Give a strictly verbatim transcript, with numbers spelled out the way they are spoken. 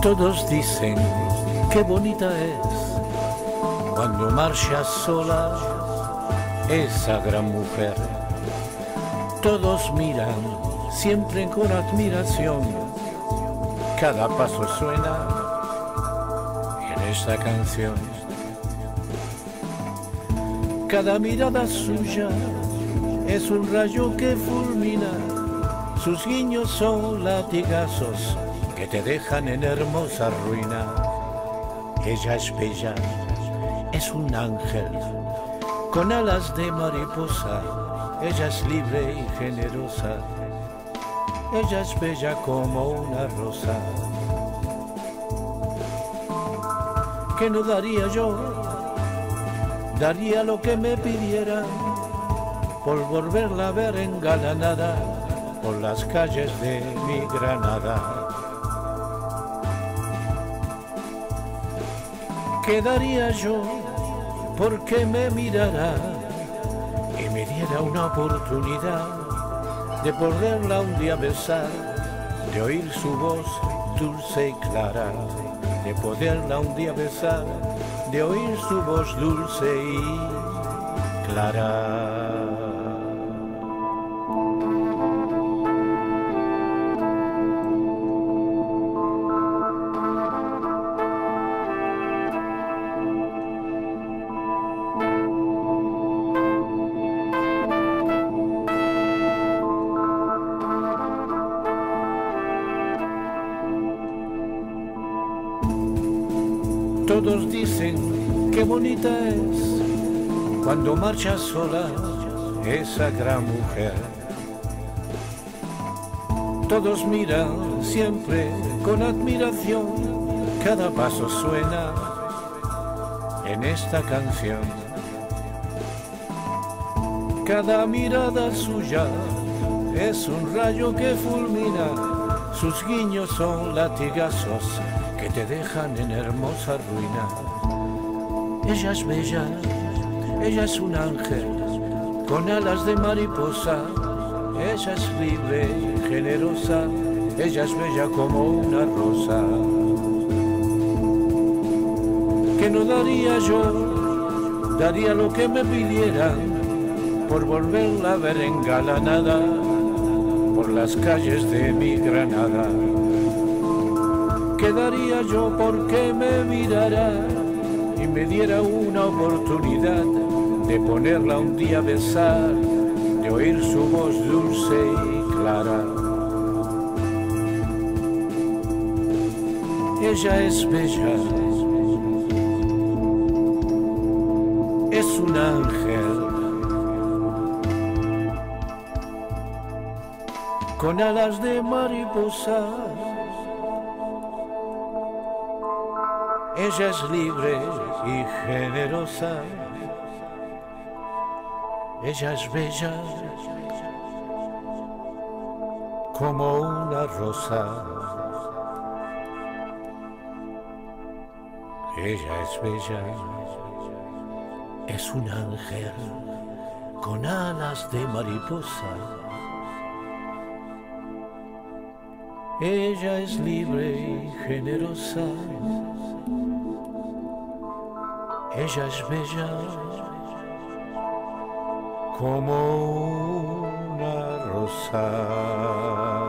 Todos dicen qué bonita es cuando marcha sola esa gran mujer. Todos miran siempre con admiración, cada paso suena en esta canción. Cada mirada suya es un rayo que fulmina, sus guiños son latigazos que te dejan en hermosa ruina. Ella es bella, es un ángel, con alas de mariposa, ella es libre y generosa, ella es bella como una rosa. ¿Qué no daría yo? Daría lo que me pidieran por volverla a ver engalanada por las calles de mi Granada. ¿Qué daría yo porque me mirara y me diera una oportunidad de poderla un día besar, de oír su voz dulce y clara, de poderla un día besar, de oír su voz dulce y clara? Todos dicen qué bonita es cuando marcha sola esa gran mujer. Todos miran siempre con admiración, cada paso suena en esta canción. Cada mirada suya es un rayo que fulmina, sus guiños son latigazos que te dejan en hermosa ruina. Ella es bella, ella es un ángel, con alas de mariposa, ella es libre y generosa, ella es bella como una rosa. ¿Qué no daría yo? Daría lo que me pidieran por volverla a ver engalanada por las calles de mi Granada. ¿Qué daría yo porque me mirara y me diera una oportunidad de ponerla un día a besar, de oír su voz dulce y clara? Ella es bella, es un ángel, con alas de mariposa. Ella es libre y generosa, ella es bella como una rosa. Ella es bella, es un ángel con alas de mariposa. Ella es libre y generosa. Ella es bella como una rosa.